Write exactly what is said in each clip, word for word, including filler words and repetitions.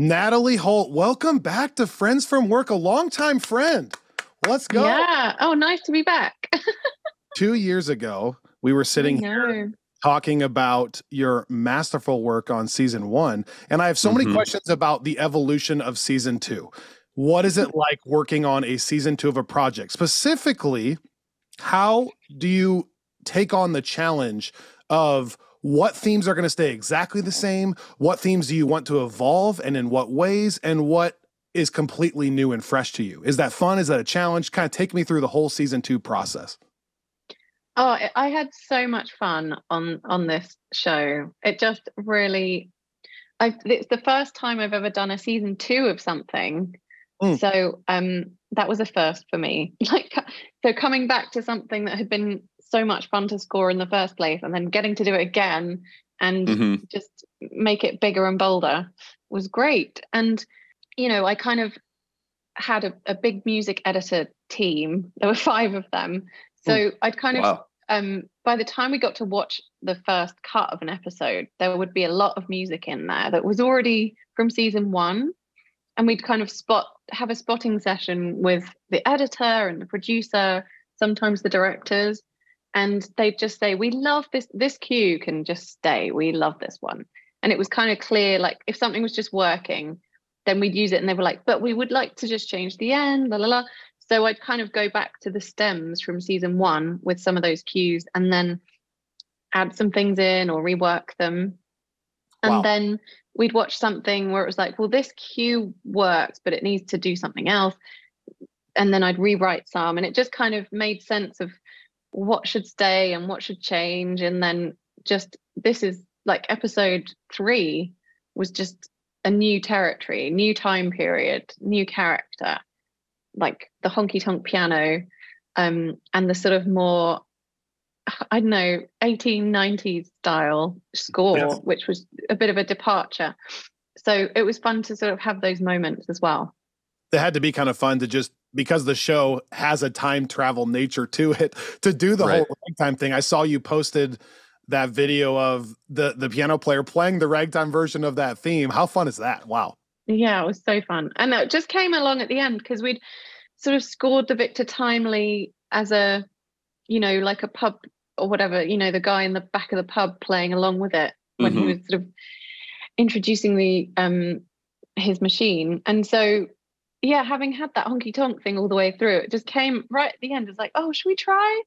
Natalie Holt, welcome back to Friends From Work, a longtime friend. Let's go. Yeah. Oh, nice to be back. Two years ago, we were sitting here talking about your masterful work on season one. And I have so mm-hmm. many questions about the evolution of season two. What is it like working on a season two of a project? Specifically, how do you take on the challenge of what themes are going to stay exactly the same? What themes do you want to evolve and in what ways? And what is completely new and fresh to you? Is that fun? Is that a challenge? Kind of take me through the whole season two process. Oh, I had so much fun on, on this show. It just really, I, it's the first time I've ever done a season two of something. Mm. So um, that was a first for me. Like, so coming back to something that had been so much fun to score in the first place and then getting to do it again and mm-hmm. just make it bigger and bolder was great. And, you know, I kind of had a, a big music editor team. There were five of them. So I'd kind of, wow. um, by the time we got to watch the first cut of an episode, there would be a lot of music in there that was already from season one. And we'd kind of spot, have a spotting session with the editor and the producer, sometimes the directors. And they'd just say, we love this, this cue can just stay. We love this one. And it was kind of clear, like if something was just working, then we'd use it. And they were like, but we would like to just change the end, la la la. So I'd kind of go back to the stems from season one with some of those cues and then add some things in or rework them. And wow. then we'd watch something where it was like, well, this cue works, but it needs to do something else. And then I'd rewrite some. And it just kind of made sense of what should stay and what should change. And then just this is like episode three was just a new territory, new time period, new character. Like the honky tonk piano um, and the sort of more, I don't know, eighteen nineties style score, yes. which was a bit of a departure. So it was fun to sort of have those moments as well. It had to be kind of fun to just, because the show has a time travel nature to it, to do the right. whole ragtime thing. I saw you posted that video of the, the piano player playing the ragtime version of that theme. How fun is that? Wow. Yeah, it was so fun. And it just came along at the end because we'd sort of scored the Victor Timely as a, you know, like a pub or whatever, you know, the guy in the back of the pub playing along with it when mm-hmm. he was sort of introducing the um his machine. And so, yeah, having had that honky-tonk thing all the way through, it just came right at the end. It's like, oh, should we try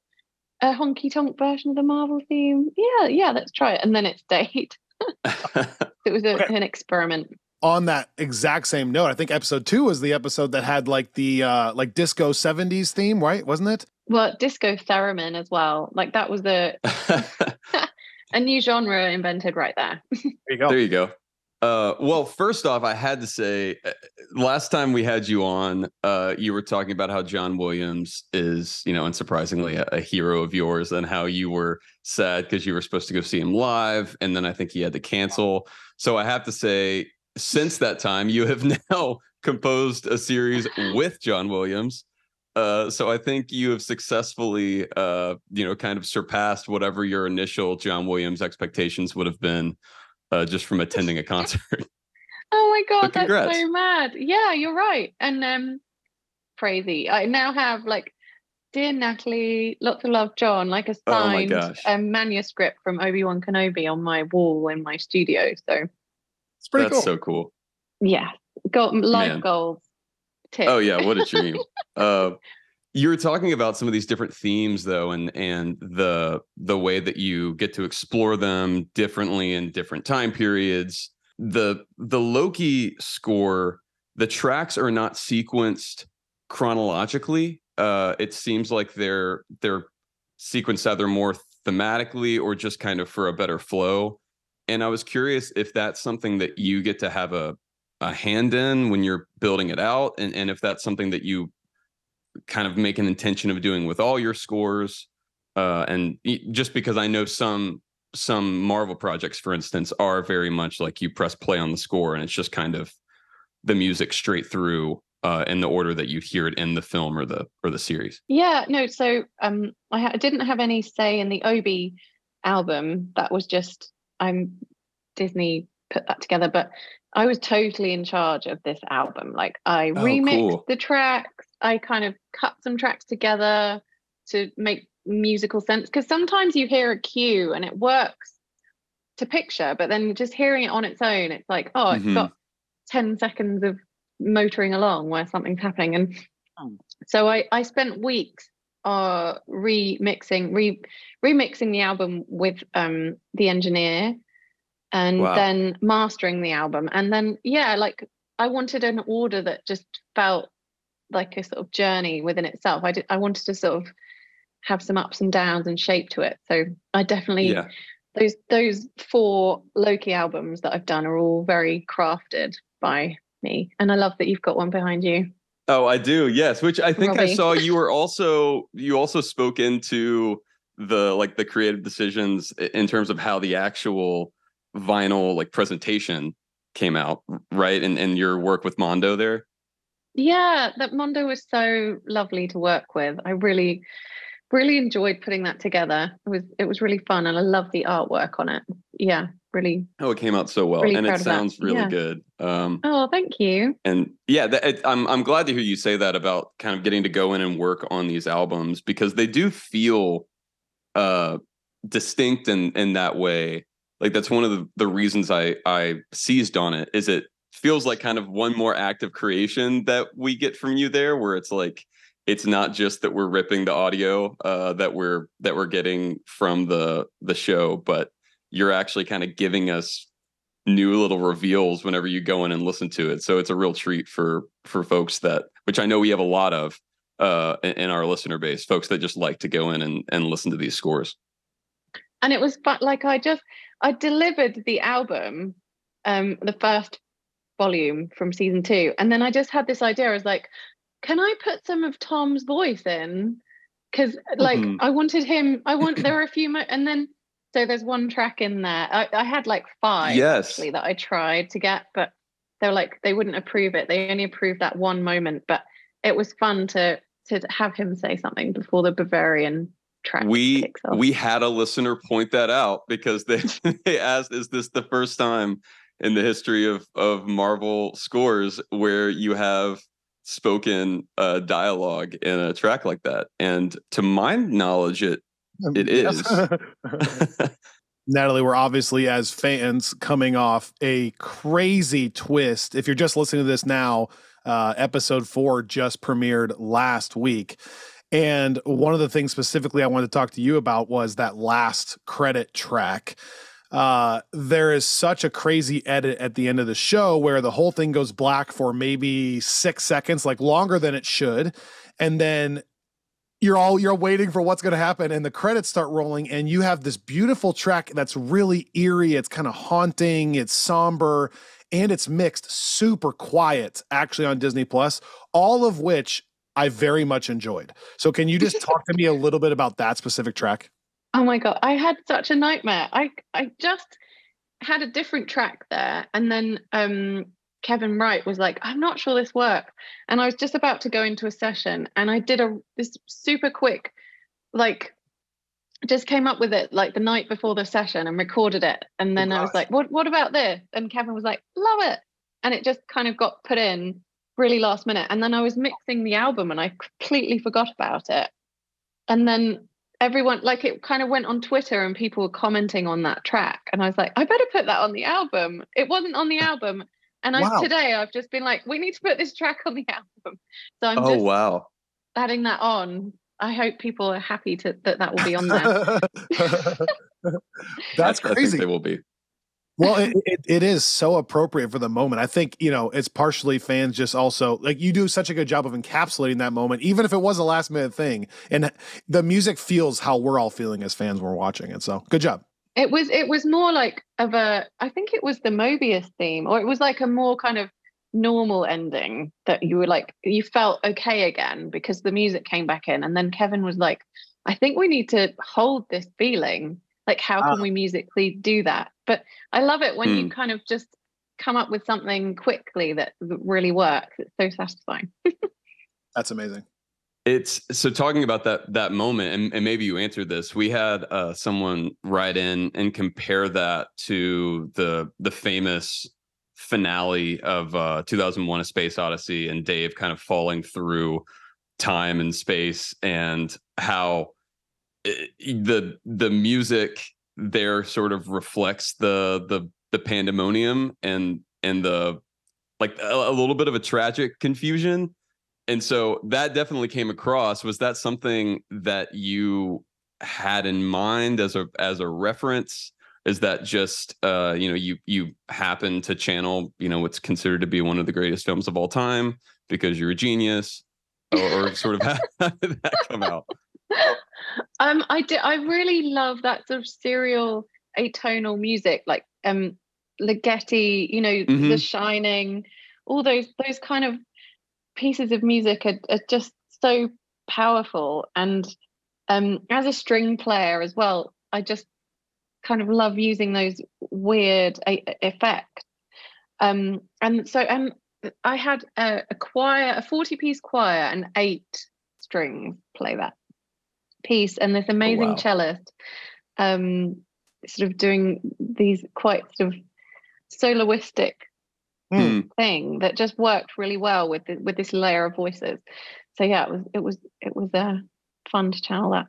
a honky-tonk version of the Marvel theme? Yeah, yeah, let's try it. And then it stayed. It was a, okay. an experiment. On that exact same note, I think episode two was the episode that had like the uh, like disco seventies theme, right? Wasn't it? Well, disco theremin as well. Like that was the a new genre invented right there. There you go. There you go. Uh, well, first off, I had to say, last time we had you on, uh, you were talking about how John Williams is, you know, unsurprisingly a, a hero of yours, and how you were sad because you were supposed to go see him live, and then I think he had to cancel. So I have to say, since that time, you have now composed a series with John Williams. Uh, so I think you have successfully, uh, you know, kind of surpassed whatever your initial John Williams expectations would have been uh, just from attending a concert. Oh, my God, that's so mad. Yeah, you're right. And um, crazy. I now have like, dear Natalie, lots of love, John, like a signed oh um, manuscript from Obi-Wan Kenobi on my wall in my studio. So. It's pretty That's cool. so cool. Yeah. Gold, life goals. Tip. Oh, yeah. What a dream. uh, you were talking about some of these different themes, though, and and the the way that you get to explore them differently in different time periods. The, the Loki score, the tracks are not sequenced chronologically. Uh, it seems like they're, they're sequenced either more thematically or just kind of for a better flow. And I was curious if that's something that you get to have a, a hand in when you're building it out, and, and if that's something that you kind of make an intention of doing with all your scores. Uh, and just because I know some some Marvel projects, for instance, are very much like you press play on the score and it's just kind of the music straight through uh, in the order that you'd hear it in the film or the or the series. Yeah, no. So um, I, ha- I didn't have any say in the Obi album. That was just. I'm Disney put that together, but I was totally in charge of this album. Like I oh, remixed cool. the tracks. I kind of cut some tracks together to make musical sense. Because sometimes you hear a cue and it works to picture, but then just hearing it on its own, it's like, oh, it's mm-hmm. got ten seconds of motoring along where something's happening. And so I, I spent weeks uh, remixing, re, remixing the album with um, the engineer and wow. then mastering the album. And then, yeah, like I wanted an order that just felt like a sort of journey within itself. I did, I wanted to sort of have some ups and downs and shape to it. So I definitely, yeah. those those four Loki albums that I've done are all very crafted by me. And I love that you've got one behind you. Oh, I do. Yes. Which I think Robbie. I saw you were also, you also spoke into the, like the creative decisions in terms of how the actual vinyl like presentation came out, right? And and your work with Mondo there. Yeah, that Mondo was so lovely to work with. I really, really enjoyed putting that together. It was it was really fun, and I love the artwork on it. Yeah, really. Oh, it came out so well, really, and it sounds that. really yeah. good. Um, oh, thank you. And yeah, that, it, I'm I'm glad to hear you say that about kind of getting to go in and work on these albums, because they do feel uh, distinct in in that way. Like that's one of the, the reasons I I seized on it. Is it feels like kind of one more act of creation that we get from you there, where it's like it's not just that we're ripping the audio uh, that we're that we're getting from the the show, but you're actually kind of giving us new little reveals whenever you go in and listen to it. So it's a real treat for for folks that, which I know we have a lot of uh, in our listener base, folks that just like to go in and, and listen to these scores. And it was fun. Like I just I delivered the album, um, the first volume from season two, and then I just had this idea. I was like, can I put some of Tom's voice in? Because like mm-hmm. I wanted him I want there were a few mo- and then so there's one track in there. I, I had like five yes. actually that I tried to get, but they were like they wouldn't approve it. They only approved that one moment, but it was fun to to have him say something before the Bavarian track we kicks off. We had a listener point that out because they, they asked, is this the first time in the history of of Marvel scores where you have spoken uh, dialogue in a track like that? And to my knowledge, it it is. Natalie, we're obviously as fans coming off a crazy twist. If you're just listening to this now, uh, episode four just premiered last week. And one of the things specifically I wanted to talk to you about was that last credit track. Uh, there is such a crazy edit at the end of the show where the whole thing goes black for maybe six seconds, like longer than it should. And then you're all, you're waiting for what's going to happen, and the credits start rolling, and you have this beautiful track that's really eerie. It's kind of haunting. It's somber, and it's mixed super quiet actually on Disney Plus, all of which I very much enjoyed. So can you just talk to me a little bit about that specific track? Oh my God, I had such a nightmare. I I just had a different track there. And then um, Kevin Wright was like, I'm not sure this works. And I was just about to go into a session, and I did a this super quick, like just came up with it like the night before the session and recorded it. And then oh, I was like, what what about this? And Kevin was like, love it. And it just kind of got put in really last minute. And then I was mixing the album and I completely forgot about it. And then everyone, like it kind of went on Twitter and people were commenting on that track. And I was like, I better put that on the album. It wasn't on the album. And wow. I, today I've just been like, we need to put this track on the album. So I'm oh, just wow. adding that on. I hope people are happy to, that that will be on there. That's crazy. I think they will be. Well, it, it, it is so appropriate for the moment. I think, you know, it's partially fans just also like you do such a good job of encapsulating that moment, even if it was a last minute thing. And the music feels how we're all feeling as fans when we're watching it. So good job. It was it was more like of a I think it was the Mobius theme, or it was like a more kind of normal ending that you were like you felt OK again because the music came back in. And then Kevin was like, I think we need to hold this feeling. Like, how can we musically do that? But I love it when mm. you kind of just come up with something quickly that really works. It's so satisfying. That's amazing. It's so talking about that that moment, and, and maybe you answered this. We had uh, someone write in and compare that to the the famous finale of uh, two thousand one A Space Odyssey and Dave kind of falling through time and space, and how it, the the music there sort of reflects the the the pandemonium and and the like a, a little bit of a tragic confusion. And so that definitely came across. Was that something that you had in mind as a as a reference? Is that just uh, you know, you you happen to channel, you know, what's considered to be one of the greatest films of all time because you're a genius, or, or sort of how did that come out? Um, I did. I really love that sort of serial atonal music, like um, Ligeti, you know, mm-hmm. The Shining, all those those kind of pieces of music are, are just so powerful. And um, as a string player as well, I just kind of love using those weird a- effects. Um, and so um, I had a, a choir, a forty-piece choir, and eight strings play that piece, and this amazing oh, wow. cellist um, sort of doing these quite sort of soloistic mm. thing that just worked really well with the, with this layer of voices. So yeah, it was it was it was uh, fun to channel that.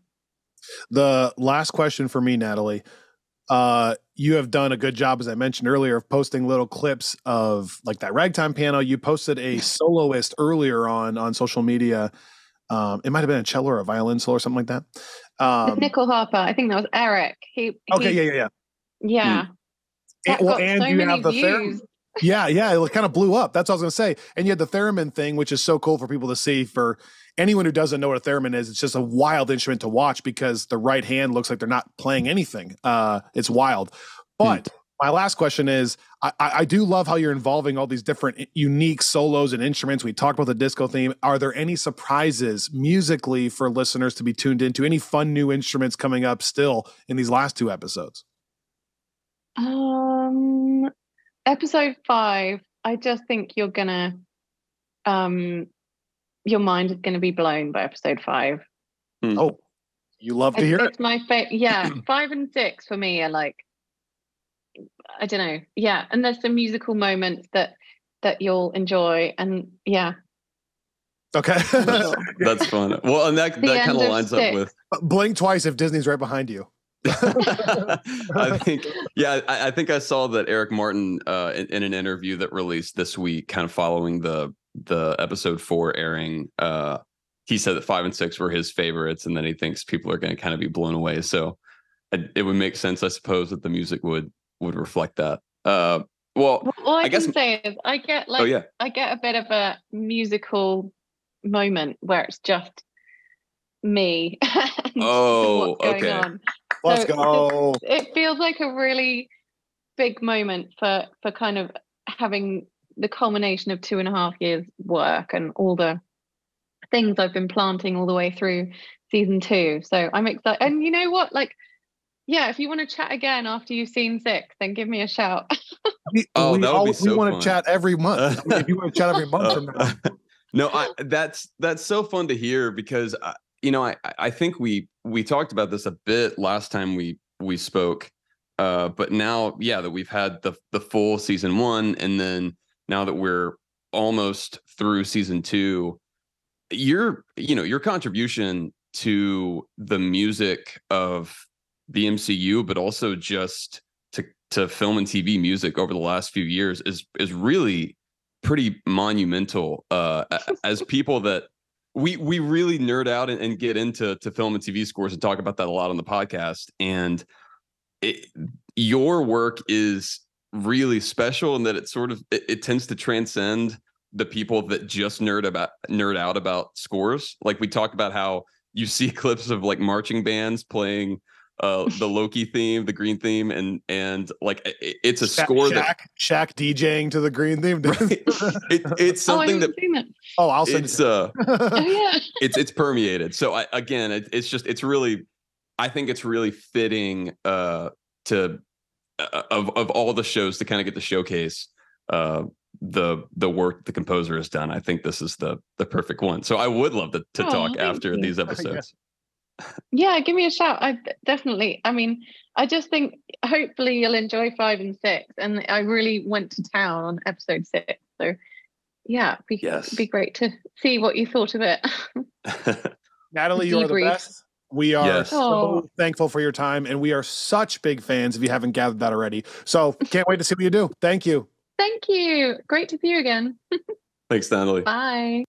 The last question for me, Natalie. Uh, you have done a good job, as I mentioned earlier, of posting little clips of like that ragtime piano. You posted a soloist earlier on on social media. Um, it might have been a cello or a violin solo or something like that. Um, Nicol Harper, I think that was Eric. He okay, he, yeah, yeah, yeah, yeah. Mm. And, well, and so you have the ther- yeah, yeah. It kind of blew up. That's what I was gonna say. And you had the theremin thing, which is so cool for people to see. For anyone who doesn't know what a theremin is, it's just a wild instrument to watch because the right hand looks like they're not playing anything. Uh, it's wild. But mm. my last question is, I, I do love how you're involving all these different unique solos and instruments. We talked about the disco theme. Are there any surprises musically for listeners to be tuned into? Any fun new instruments coming up still in these last two episodes? Um, episode five, I just think you're going to... Um, your mind is going to be blown by episode five. Mm. Oh, you love to it's, hear it's it. It's my favorite. Yeah, five and six for me are like, I don't know. Yeah, and there's some musical moments that that you'll enjoy, and yeah. Okay, that's, that's fun. Well, and that the that kind of lines six. Up with blink twice if Disney's right behind you. I think, yeah, I, I think I saw that Eric Martin uh, in, in an interview that released this week, kind of following the. the episode four airing, uh he said that five and six were his favorites, and then he thinks people are going to kind of be blown away. So I, it would make sense, I suppose, that the music would would reflect that. Uh well, well all I, I guess can say is I get like oh, yeah. I get a bit of a musical moment where it's just me and oh what's going okay on. Let's so go it, it feels like a really big moment for for kind of having the culmination of two and a half years work and all the things I've been planting all the way through season two. So I'm excited. And you know what? Like, yeah, if you want to chat again after you've seen six, then give me a shout. we, oh, we, that would all, be so We want fun. to chat every month. I mean, if you want to chat every month from now. No, I, that's, that's so fun to hear because, I, you know, I, I think we, we talked about this a bit last time we, we spoke, uh, but now, yeah, that we've had the, the full season one, and then now that we're almost through season two, your, you know, your contribution to the music of the M C U, but also just to, to film and T V music over the last few years is, is really pretty monumental. Uh, as people that we, we really nerd out and, and get into to film and T V scores and talk about that a lot on the podcast. And it, your work is really special, and that it sort of it, it tends to transcend the people that just nerd about nerd out about scores. Like we talk about how you see clips of like marching bands playing uh the Loki theme, the green theme, and and like it, it's a Shaq, score Shaq, that Shaq DJing to the green theme. Right? it, it's something oh, that, that oh I'll send it's it. uh oh, yeah. it's it's permeated. So I, again, it, it's just it's really I think it's really fitting uh to. Of of all the shows to kind of get to showcase uh, the the work the composer has done. I think this is the the perfect one. So I would love to, to oh, talk after you. these episodes. Yeah, give me a shout. I definitely, I mean, I just think hopefully you'll enjoy five and six. And I really went to town on episode six. So yeah, it'd be, yes. it'd be great to see what you thought of it. Natalie, you're the best. We are yes. so oh. thankful for your time, and we are such big fans if you haven't gathered that already. So can't wait to see what you do. Thank you. Thank you. Great to see you again. Thanks, Natalie. Bye.